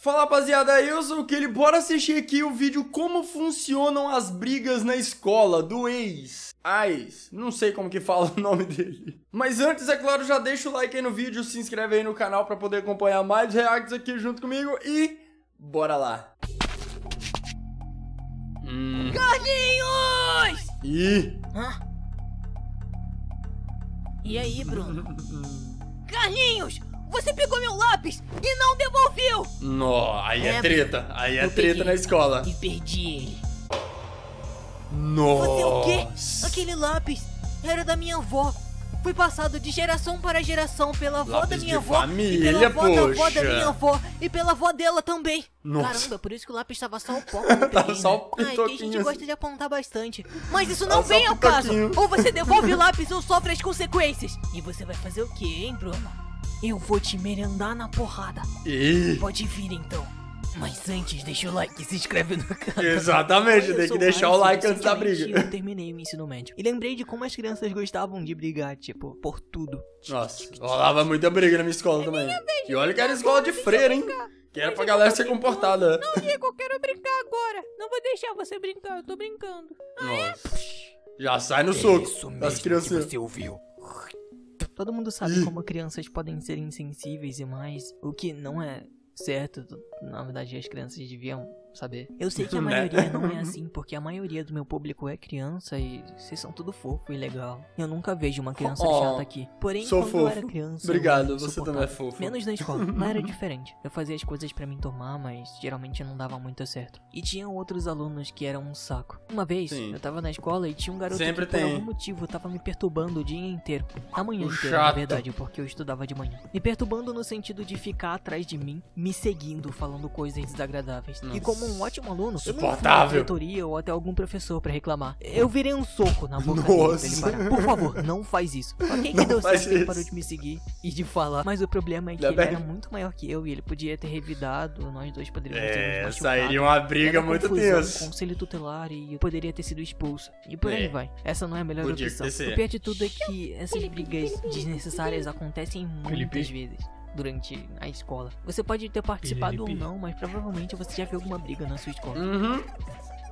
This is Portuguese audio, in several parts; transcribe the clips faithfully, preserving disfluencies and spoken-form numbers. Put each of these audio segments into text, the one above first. Fala rapaziada, eu sou o Kelly, bora assistir aqui o vídeo como funcionam as brigas na escola do ex. Ais, não sei como que fala o nome dele. Mas antes, é claro, já deixa o like aí no vídeo, se inscreve aí no canal pra poder acompanhar mais reacts aqui junto comigo e bora lá. Hum. Carlinhos! Ih! Hã? E aí, Bruno? Carlinhos! Você pegou meu lápis e não devolveu! Nó, aí é, é treta. Aí é treta na escola. E perdi ele. Nossa. Você o quê? Aquele lápis era da minha avó. Foi passado de geração para geração pela avó lápis da minha avó, família, e pela avó da avó da minha avó, e pela avó dela também. Nossa. Caramba, por isso que o lápis estava só um pouco. Tava só um pitoquinho. Ai, que a gente gosta de apontar bastante. Mas isso não vem ao caso. Ou você devolve o lápis ou sofre as consequências. E você vai fazer o quê, hein, Bruno? Eu vou te merendar na porrada. E... Pode vir então. Mas antes, deixa o like e se inscreve no canal. Exatamente, tem que deixar o like antes da briga. Eu terminei o ensino médio e lembrei de como as crianças gostavam de brigar, tipo, por tudo. Nossa, rolava muita briga na minha escola também. E olha que era escola de freira, hein? Que era pra galera ser comportada. Não, Diego, eu quero brincar agora. Não vou deixar você brincar, eu tô brincando. Nossa. Já sai no soco das crianças. Você ouviu? Todo mundo sabe como crianças podem ser insensíveis e mais, o que não é certo, na verdade as crianças deviam saber. Eu sei que a maioria não é assim, porque a maioria do meu público é criança e vocês são tudo fofo e legal. Eu nunca vejo uma criança oh, chata aqui. Porém, sou quando fofo. Eu era criança... Obrigado, eu você também é fofo. Menos na escola, lá era diferente. Eu fazia as coisas pra me tomar, mas geralmente não dava muito certo. E tinha outros alunos que eram um saco. Uma vez, Sim. eu tava na escola e tinha um garoto Sempre que por tem. algum motivo tava me perturbando o dia inteiro. A manhã o inteira, chato. na verdade, porque eu estudava de manhã. Me perturbando no sentido de ficar atrás de mim, me seguindo, falando coisas desagradáveis. Nossa. E como um ótimo aluno, eu não fui à diretoria ou até algum professor pra reclamar. Eu virei um soco na boca dele pra ele parar. Por favor, não faz isso. Ok, que deu certo, ele parou de me seguir e de falar. Mas o problema é que ele era muito maior que eu e ele podia ter revidado. Nós dois poderíamos ter nos machucado. Sairia uma briga muito tensa. Conselho tutelar e eu poderia ter sido expulso. E por aí vai. Essa não é a melhor opção. O pior de tudo é que essas brigas desnecessárias acontecem muitas vezes durante a escola. Você pode ter participado ou não, mas provavelmente você já viu alguma briga na sua escola. Uhum.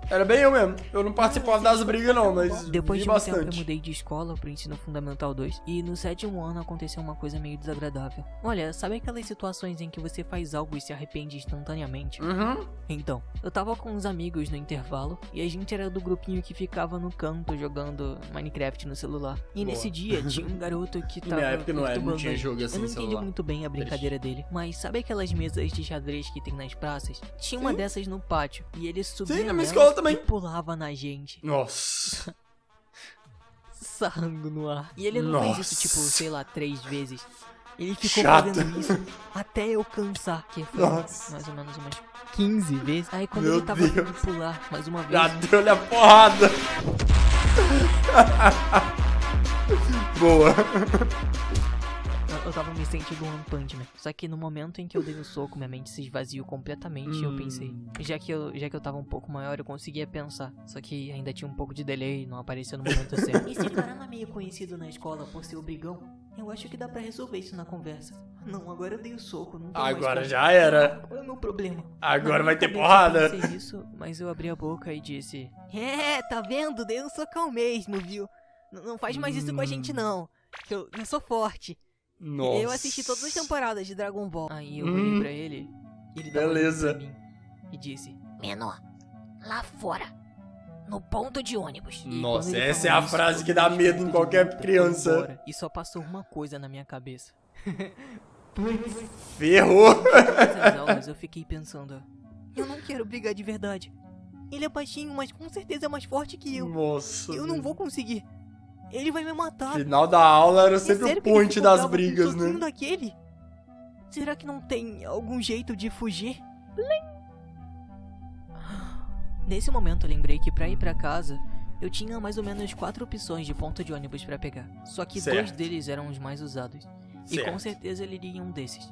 Era bem eu mesmo. Eu não participava das brigas não, mas depois de um bastante. tempo eu mudei de escola pro ensino fundamental dois e no sétimo ano aconteceu uma coisa meio desagradável. Olha, sabe aquelas situações em que você faz algo e se arrepende instantaneamente? Uhum. Então, eu tava com uns amigos no intervalo e a gente era do grupinho que ficava no canto jogando Minecraft no celular. E Boa. nesse dia tinha um garoto que tava... Na época não era, não tinha jogo assim no celular. Eu não entendi muito bem a brincadeira Triste. dele, mas sabe aquelas mesas de xadrez que tem nas praças? Tinha uma Sim. dessas no pátio e ele subia... Sim, na minha escola também. E pulava na gente. Nossa. Sarrando no ar. E ele não Nossa. fez isso, tipo, sei lá, três vezes. Ele ficou Chato. fazendo isso até eu cansar, que foi Nossa. mais ou menos umas quinze vezes. Aí quando Meu ele tava tentando pular mais uma vez... Já deu-lhe a porrada. Boa. Eu tava me sentindo um One Punch Man. Só que no momento em que eu dei o soco, minha mente se esvaziou completamente e eu pensei. Já que eu, já que eu tava um pouco maior, eu conseguia pensar. Só que ainda tinha um pouco de delay, não apareceu no momento certo. Esse cara não é meio conhecido na escola por ser o brigão? Eu acho que dá pra resolver isso na conversa. Não, agora eu dei o soco. Não agora mais já era. Qual é o meu problema? Agora vai ter porrada. Eu pensei isso, mas eu abri a boca e disse: é, tá vendo? Dei um socão mesmo, viu? N não faz mais isso com a gente, não. Eu, eu sou forte. Nossa. Eu assisti todas as temporadas de Dragon Ball. Aí eu olhei hum, pra ele, ele beleza. Deu uma olhada pra mim e disse: menor, lá fora, no ponto de ônibus. Nossa, essa é a isso, frase que dá medo em qualquer criança. Embora, e só passou uma coisa na minha cabeça. Ferrou! Nessas aulas eu fiquei pensando: eu não quero brigar de verdade. Ele é baixinho, mas com certeza é mais forte que eu. Nossa. Eu não vou conseguir. Ele vai me matar. Final da aula era sempre o point das brigas, né? Daquele? Será que não tem algum jeito de fugir? Blim. Nesse momento eu lembrei que pra ir pra casa eu tinha mais ou menos quatro opções de ponto de ônibus pra pegar. Só que certo. dois deles eram os mais usados. Certo. E com certeza ele iria em um desses.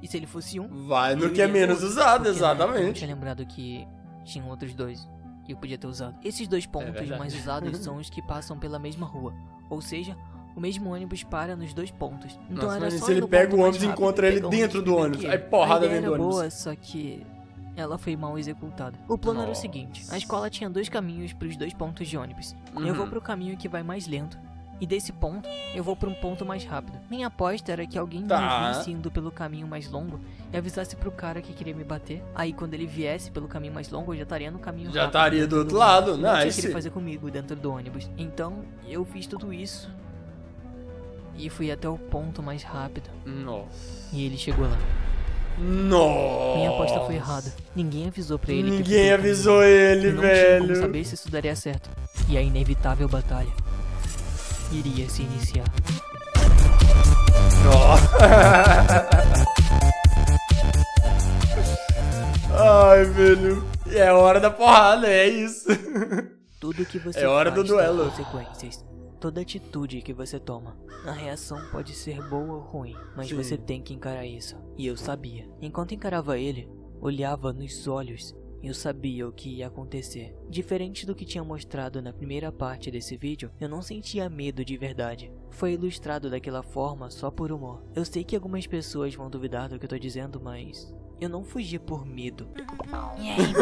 E se ele fosse um... Vai no que é menos usado, exatamente. Eu tinha lembrado que tinham outros dois que eu podia ter usado. Esses dois pontos é mais usados são os que passam pela mesma rua. Ou seja, o mesmo ônibus para nos dois pontos. Então Nossa, era só se ele pega o ônibus e encontra ele dentro do ônibus. Aí porrada dentro do ônibus. Boa, só que ela foi mal executada. O plano Nossa. era o seguinte: a escola tinha dois caminhos para os dois pontos de ônibus. Uhum. Eu vou pro caminho que vai mais lento. E desse ponto, eu vou para um ponto mais rápido. Minha aposta era que alguém tá. me visse indo pelo caminho mais longo e avisasse pro cara que queria me bater. Aí quando ele viesse pelo caminho mais longo, eu já estaria no caminho já rápido. Já estaria do outro lado, né? Não tinha o que ele fazer comigo dentro do ônibus. Então, eu fiz tudo isso e fui até o ponto mais rápido. Nossa. E ele chegou lá. Nossa. Minha aposta foi errada. Ninguém avisou pra ele. Ninguém que avisou comigo. ele, eu não velho. Não saber se isso daria certo. E a inevitável batalha iria se iniciar. Oh. Ai, velho. É hora da porrada, é isso. Tudo que você é hora faz do duelo. Tem consequências. Toda atitude que você toma, a reação pode ser boa ou ruim, mas Sim. você tem que encarar isso. E eu sabia. Enquanto encarava ele, olhava nos olhos, eu sabia o que ia acontecer. Diferente do que tinha mostrado na primeira parte desse vídeo, eu não sentia medo de verdade. Foi ilustrado daquela forma só por humor. Eu sei que algumas pessoas vão duvidar do que eu tô dizendo, mas eu não fugi por medo. E aí?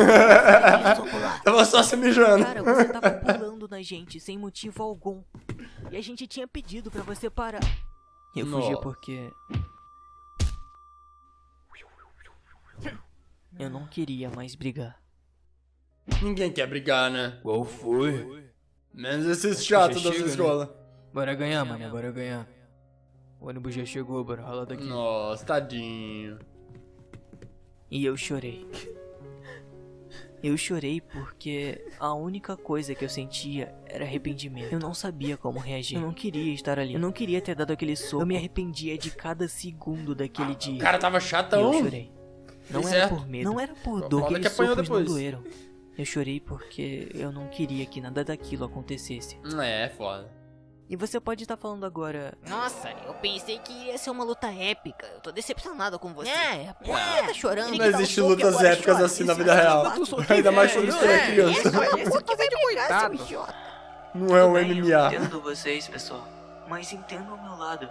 Tava só se mijando. Cara, você tava pulando na gente sem motivo algum. E a gente tinha pedido pra você parar. Eu Nossa. fugi porque eu não queria mais brigar. Ninguém quer brigar, né? Qual foi? Menos esses chatos dessa escola. Né? Bora ganhar, mano. Bora ganhar. O ônibus já chegou, bora rolar daqui. Nossa, tadinho. E eu chorei. Eu chorei porque a única coisa que eu sentia era arrependimento. Eu não sabia como reagir. Eu não queria estar ali. Eu não queria ter dado aquele soco. Eu me arrependia de cada segundo daquele dia. O cara tava chatão. Eu chorei. Não era por medo, não era por dor, que eles não doeram. Eu chorei porque eu não queria que nada daquilo acontecesse. É, foda. E você pode estar falando agora: nossa, eu pensei que ia ser uma luta épica. Eu tô decepcionado com você. É, por que você tá chorando? Não existe lutas épicas assim na vida real. Ainda mais quando você é criança. Não é um M M A. Eu entendo vocês, pessoal, mas entendam o meu lado.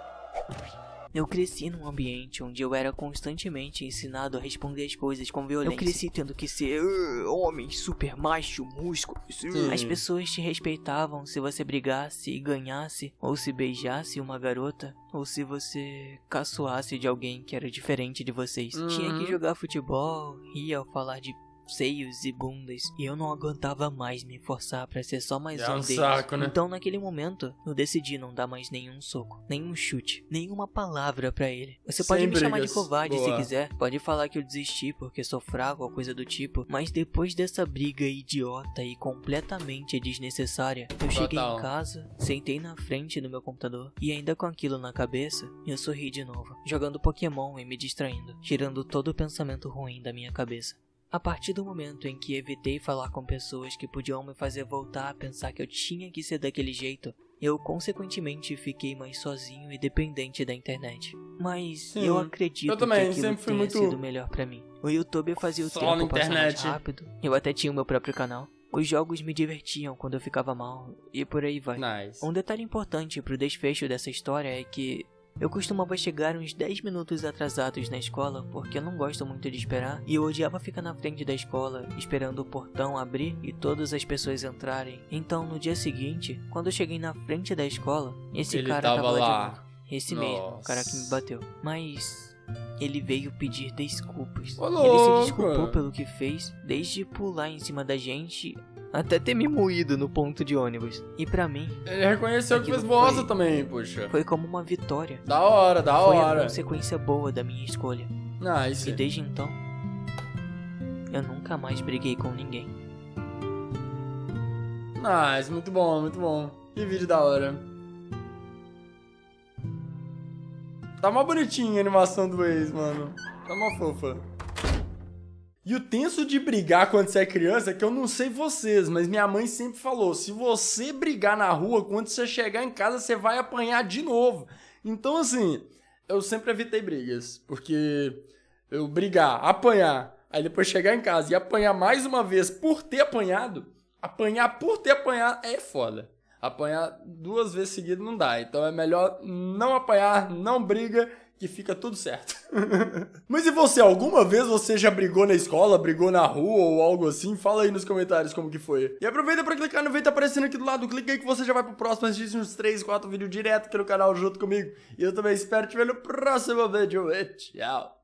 Eu cresci num ambiente onde eu era constantemente ensinado a responder as coisas com violência. Eu cresci tendo que ser uh, homem, super macho, músculo. Uh. As pessoas te respeitavam se você brigasse e ganhasse, ou se beijasse uma garota, ou se você caçoasse de alguém que era diferente de vocês. Uhum. Tinha que jogar futebol, ria ao falar de seios e bundas, e eu não aguentava mais me forçar pra ser só mais é um, um deles. Saco, né? Então naquele momento eu decidi não dar mais nenhum soco, nenhum chute, nenhuma palavra pra ele. Você pode Sem me brigas. chamar de covarde Boa. se quiser, pode falar que eu desisti porque sou fraco ou coisa do tipo, mas depois dessa briga idiota e completamente desnecessária, eu Total. cheguei em casa, sentei na frente do meu computador e ainda com aquilo na cabeça, eu sorri de novo, jogando Pokémon e me distraindo, tirando todo o pensamento ruim da minha cabeça. A partir do momento em que evitei falar com pessoas que podiam me fazer voltar a pensar que eu tinha que ser daquele jeito, eu consequentemente fiquei mais sozinho e dependente da internet. Mas Sim. eu acredito eu também, que aquilo sempre fui tenha muito... sido melhor pra mim. O YouTube fazia o Só tempo passar mais rápido, eu até tinha o meu próprio canal. Os jogos me divertiam quando eu ficava mal e por aí vai. Nice. Um detalhe importante pro desfecho dessa história é que eu costumava chegar uns dez minutos atrasados na escola porque eu não gosto muito de esperar e eu odiava ficar na frente da escola esperando o portão abrir e todas as pessoas entrarem. Então no dia seguinte, quando eu cheguei na frente da escola, esse ele cara tava, tava lá de novo. Esse Nossa. mesmo, o cara que me bateu. Mas ele veio pedir desculpas. Olá, ele se desculpou cara. pelo que fez, desde pular em cima da gente até ter me moído no ponto de ônibus. E pra mim, ele reconheceu que fez bosta também, poxa. Foi como uma vitória. Da hora, da foi hora. Foi a consequência boa da minha escolha. Nice. E desde então, eu nunca mais briguei com ninguém. Nice, muito bom, muito bom. Que vídeo da hora. Tá mó bonitinha a animação do ex, mano. Tá mó fofa. E o tenso de brigar quando você é criança é que eu não sei vocês, mas minha mãe sempre falou: se você brigar na rua, quando você chegar em casa, você vai apanhar de novo. Então, assim, eu sempre evitei brigas, porque eu brigar, apanhar, aí depois chegar em casa e apanhar mais uma vez por ter apanhado, apanhar por ter apanhado é foda. Apanhar duas vezes seguidas não dá, então é melhor não apanhar, não briga, que fica tudo certo. Mas e você, alguma vez você já brigou na escola, brigou na rua ou algo assim? Fala aí nos comentários como que foi. E aproveita pra clicar no vídeo que tá aparecendo aqui do lado, clica aí que você já vai pro próximo, assiste uns três, quatro vídeos direto aqui no canal junto comigo. E eu também espero te ver no próximo vídeo, e tchau!